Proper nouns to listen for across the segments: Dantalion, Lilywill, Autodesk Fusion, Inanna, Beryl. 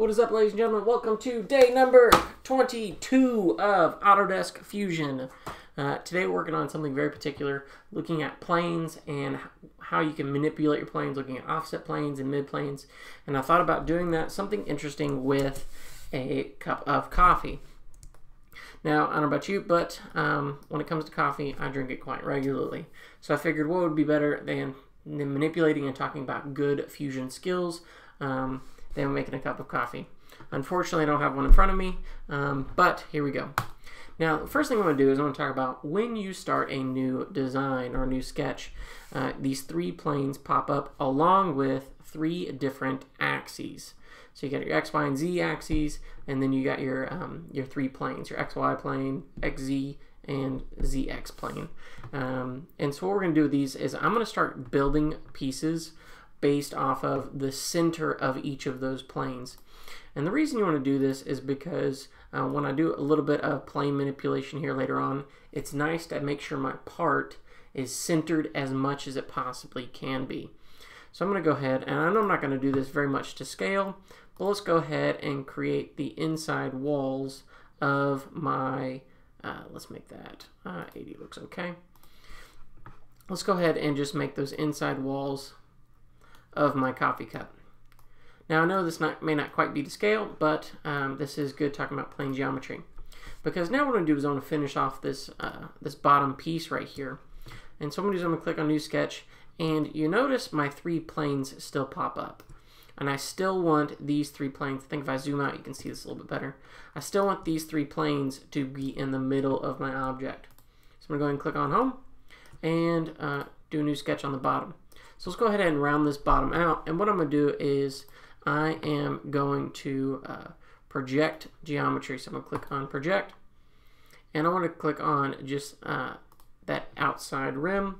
What is up, ladies and gentlemen? Welcome to day number 22 of Autodesk Fusion. Today we're working on something very particular, looking at planes and how you can manipulate your planes, looking at offset planes and mid planes. And I thought about doing that, something interesting with a cup of coffee. Now, I don't know about you, but when it comes to coffee, I drink it quite regularly. So I figured what would be better than manipulating and talking about good fusion skills. Then we're making a cup of coffee. Unfortunately, I don't have one in front of me, but here we go. Now, the first thing I'm going to do is I'm going to talk about when you start a new design or a new sketch, these three planes pop up along with three different axes. So you got your X, Y, and Z axes, and then you got your three planes, your XY plane, XZ, and ZX plane. And so what we're going to do with these is I'm going to start building pieces based off of the center of each of those planes. And the reason you want to do this is because when I do a little bit of plane manipulation here later on, it's nice to make sure my part is centered as much as it possibly can be. So I'm going to go ahead, and I know I'm not going to do this very much to scale, but let's go ahead and create the inside walls of my, let's make that 80 looks okay. Let's go ahead and just make those inside walls of my coffee cup. Now I know this may not quite be to scale, but this is good talking about plane geometry, because now what I'm going to do is I'm going to finish off this this bottom piece right here. And so what I'm going to do is I'm going to click on New Sketch, and you notice my three planes still pop up, and I still want these three planes. I think if I zoom out you can see this a little bit better. I still want these three planes to be in the middle of my object. So I'm going to go ahead and click on Home and do a new sketch on the bottom. So let's go ahead and round this bottom out, and what I'm going to do is I am going to project geometry. So I'm going to click on project, and I want to click on just that outside rim,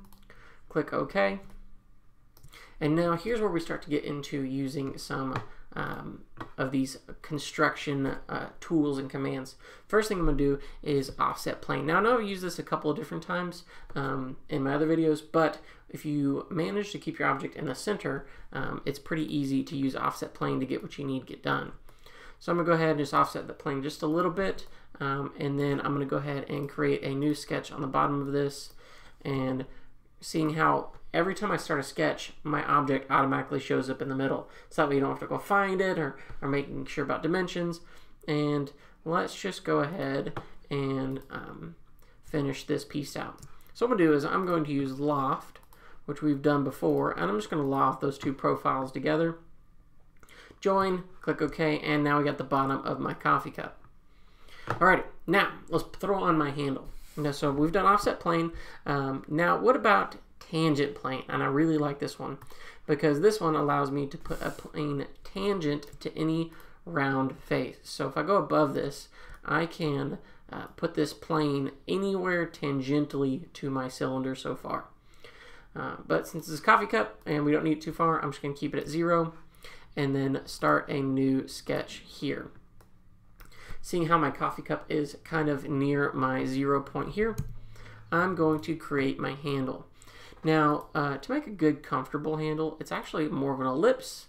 click OK, and now here's where we start to get into using some of these construction tools and commands. First thing I'm going to do is offset plane. Now I know I've used this a couple of different times in my other videos, but if you manage to keep your object in the center, it's pretty easy to use offset plane to get what you need to get done. So I'm going to go ahead and just offset the plane just a little bit, and then I'm going to go ahead and create a new sketch on the bottom of this, and seeing how every time I start a sketch, my object automatically shows up in the middle. So that way you don't have to go find it or making sure about dimensions. And let's just go ahead and finish this piece out. So what I'm going to do is I'm going to use loft, which we've done before, and I'm just going to loft those two profiles together. Join, click OK, and now we got the bottom of my coffee cup. Alrighty, now let's throw on my handle. Now, so we've done offset plane. Now what about tangent plane? And I really like this one because this one allows me to put a plane tangent to any round face. So if I go above this, I can put this plane anywhere tangentially to my cylinder so far. But since this is a coffee cup and we don't need it too far, I'm just going to keep it at 0 and then start a new sketch here. Seeing how my coffee cup is kind of near my 0 point here, I'm going to create my handle. Now, to make a good, comfortable handle, it's actually more of an ellipse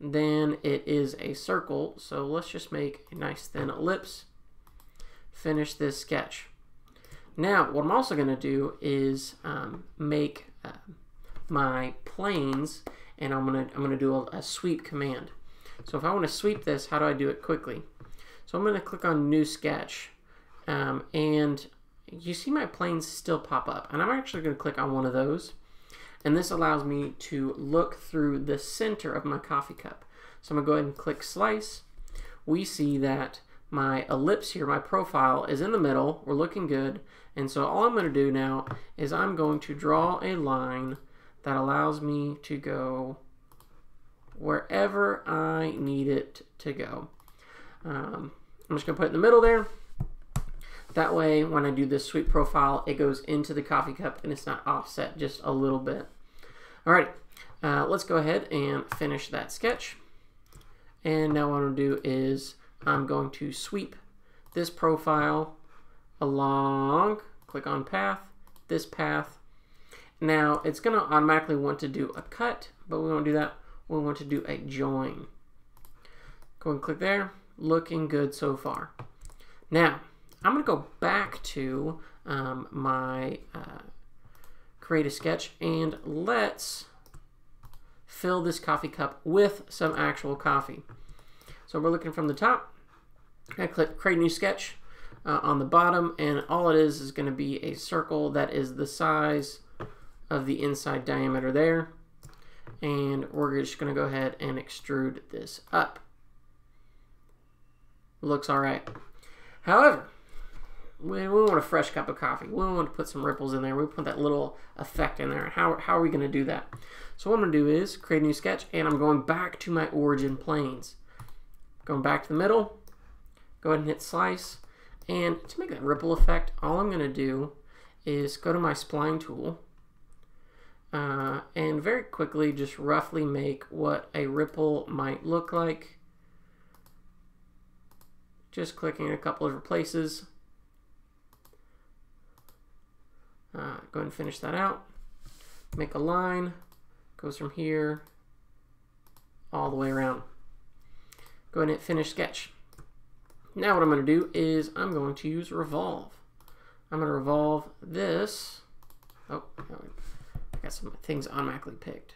than it is a circle. So let's just make a nice thin ellipse. Finish this sketch. Now, what I'm also going to do is make my planes, and I'm going to do a sweep command. So if I want to sweep this, how do I do it quickly? So I'm going to click on New Sketch, and you see my planes still pop up, and I'm actually going to click on one of those, and this allows me to look through the center of my coffee cup. So I'm going to go ahead and click Slice. We see that my ellipse here, my profile, is in the middle. We're looking good, and so all I'm going to do now is I'm going to draw a line that allows me to go wherever I need it to go. I'm just going to put it in the middle there. That way, when I do this sweep profile, it goes into the coffee cup and it's not offset just a little bit. Alright, let's go ahead and finish that sketch. And now what I'm going to do is I'm going to sweep this profile along, click on path, this path. Now, it's going to automatically want to do a cut, but we won't do that. We want to do a join. Go and click there. Looking good so far. Now, I'm going to go back to my create a sketch, and let's fill this coffee cup with some actual coffee. So we're looking from the top. I click create new sketch on the bottom, and all it is going to be a circle that is the size of the inside diameter there. And we're just going to go ahead and extrude this up. Looks all right. However, we want a fresh cup of coffee. We want to put some ripples in there. We put that little effect in there. How are we going to do that? So what I'm going to do is create a new sketch, and I'm going back to my origin planes. Going back to the middle. Go ahead and hit slice. And to make that ripple effect, all I'm going to do is go to my spline tool. And very quickly just roughly make what a ripple might look like, just clicking a couple of places. Go ahead and finish that out. Make a line, goes from here all the way around. Go ahead and hit finish sketch. Now what I'm going to do is I'm going to use revolve. I'm going to revolve this. Oh, got some things automatically picked.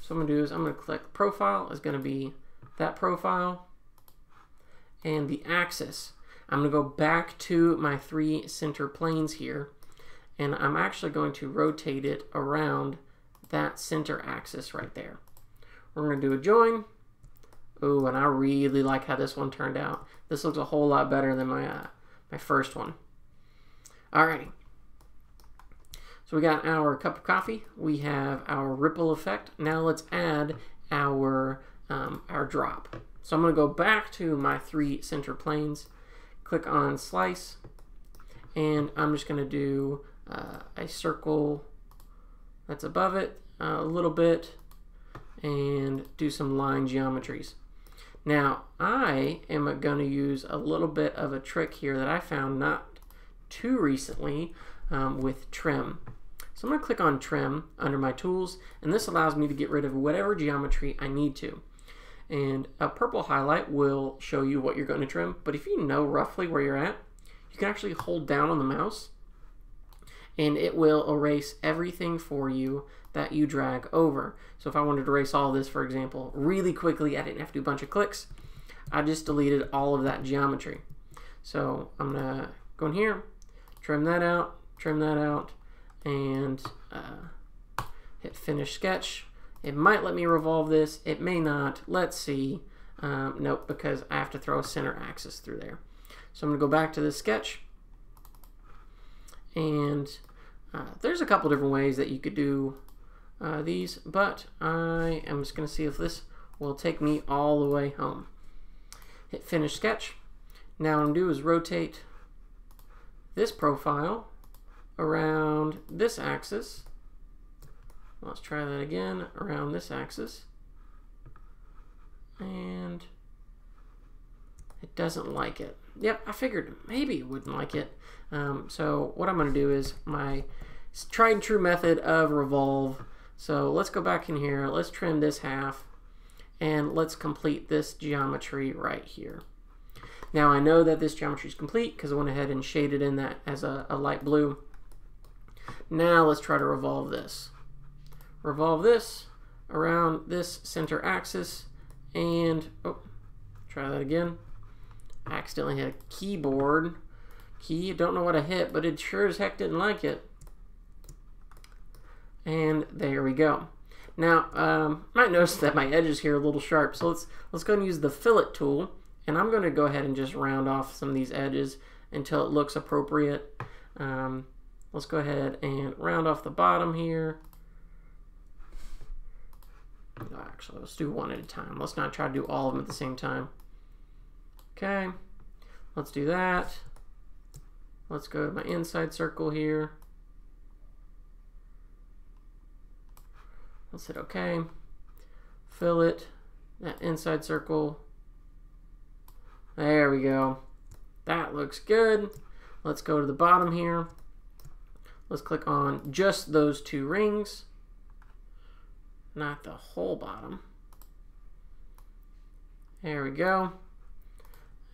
So what I'm gonna do is I'm gonna click profile is gonna be that profile, and the axis. I'm gonna go back to my three center planes here, and I'm actually going to rotate it around that center axis right there. We're gonna do a join. Oh, and I really like how this one turned out. This looks a whole lot better than my my first one. Alrighty. So we got our cup of coffee, we have our ripple effect. Now let's add our drop. So I'm going to go back to my three center planes, click on slice, and I'm just going to do a circle that's above it a little bit and do some line geometries. Now I am going to use a little bit of a trick here that I found not too recently with trim. So I'm going to click on trim under my tools, and this allows me to get rid of whatever geometry I need to. And a purple highlight will show you what you're going to trim, but if you know roughly where you're at, you can actually hold down on the mouse and it will erase everything for you that you drag over. So if I wanted to erase all this, for example, really quickly, I didn't have to do a bunch of clicks. I just deleted all of that geometry. So I'm going to go in here, trim that out, and hit finish sketch. It might let me revolve this, it may not, let's see. Nope, because I have to throw a center axis through there. So I'm gonna go back to this sketch, and there's a couple different ways that you could do these, but I am just gonna see if this will take me all the way home. Hit finish sketch. Now what I'm gonna do is rotate this profile around this axis. Let's try that again, around this axis. And it doesn't like it. Yep, I figured maybe it wouldn't like it. So what I'm going to do is my tried and true method of revolve. So let's go back in here, let's trim this half, and let's complete this geometry right here. Now I know that this geometry is complete because I went ahead and shaded in that as a light blue. Now let's try to revolve this. Revolve this around this center axis, and oh, try that again. I accidentally hit a keyboard key. I don't know what I hit, but it sure as heck didn't like it. And there we go. Now might notice that my edges here are a little sharp, so let's go and use the fillet tool. And I'm going to go ahead and just round off some of these edges until it looks appropriate. Let's go ahead and round off the bottom here. Actually, let's do one at a time. Let's not try to do all of them at the same time. Okay, let's do that. Let's go to my inside circle here. Let's hit OK. Fill it, that inside circle. There we go. That looks good. Let's go to the bottom here. Let's click on just those two rings, not the whole bottom. There we go.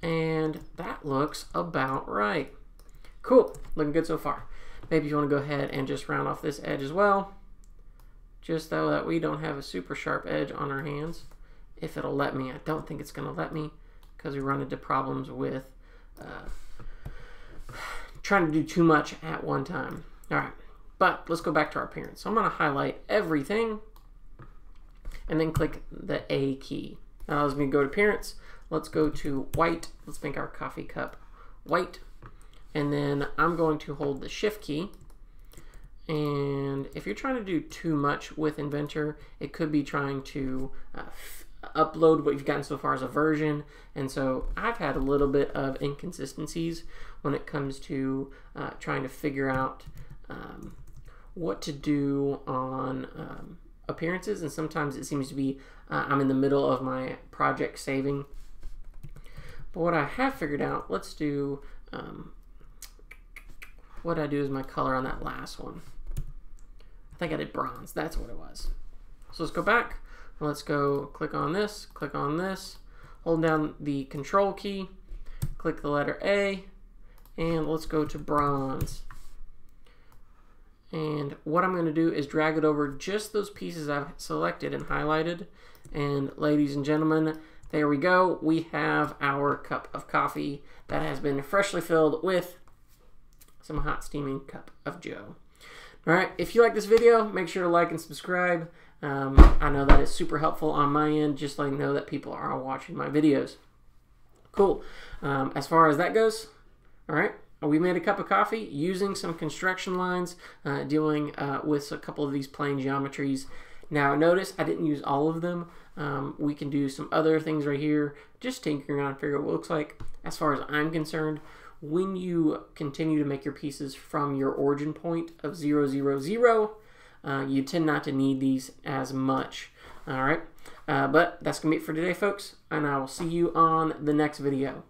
And that looks about right. Cool, looking good so far. Maybe you want to go ahead and just round off this edge as well, just so that we don't have a super sharp edge on our hands, if it'll let me. I don't think it's gonna let me, because we run into problems with trying to do too much at one time. All right, but let's go back to our appearance. So I'm gonna highlight everything and then click the A key. That allows me to go to appearance. Let's go to white. Let's make our coffee cup white. And then I'm going to hold the shift key. And if you're trying to do too much with Inventor, it could be trying to upload what you've gotten so far as a version. And so I've had a little bit of inconsistencies when it comes to trying to figure out what to do on appearances. And sometimes it seems to be I'm in the middle of my project saving. But what I have figured out, let's do... what I do is my color on that last one. I think I did bronze. That's what it was. So let's go back. Let's go click on this, click on this, hold down the control key, click the letter A, and let's go to bronze. And what I'm going to do is drag it over just those pieces I've selected and highlighted. And ladies and gentlemen, there we go. We have our cup of coffee that has been freshly filled with some hot steaming cup of Joe. All right, if you like this video, make sure to like and subscribe. I know that it's super helpful on my end, just letting know that people are watching my videos. Cool. As far as that goes, all right, we made a cup of coffee using some construction lines, dealing with a couple of these plane geometries. Now notice I didn't use all of them. We can do some other things right here, just tinkering around and figure out what it looks like. As far as I'm concerned, when you continue to make your pieces from your origin point of 0, 0, 0, you tend not to need these as much. All right, but that's gonna be it for today, folks, and I will see you on the next video.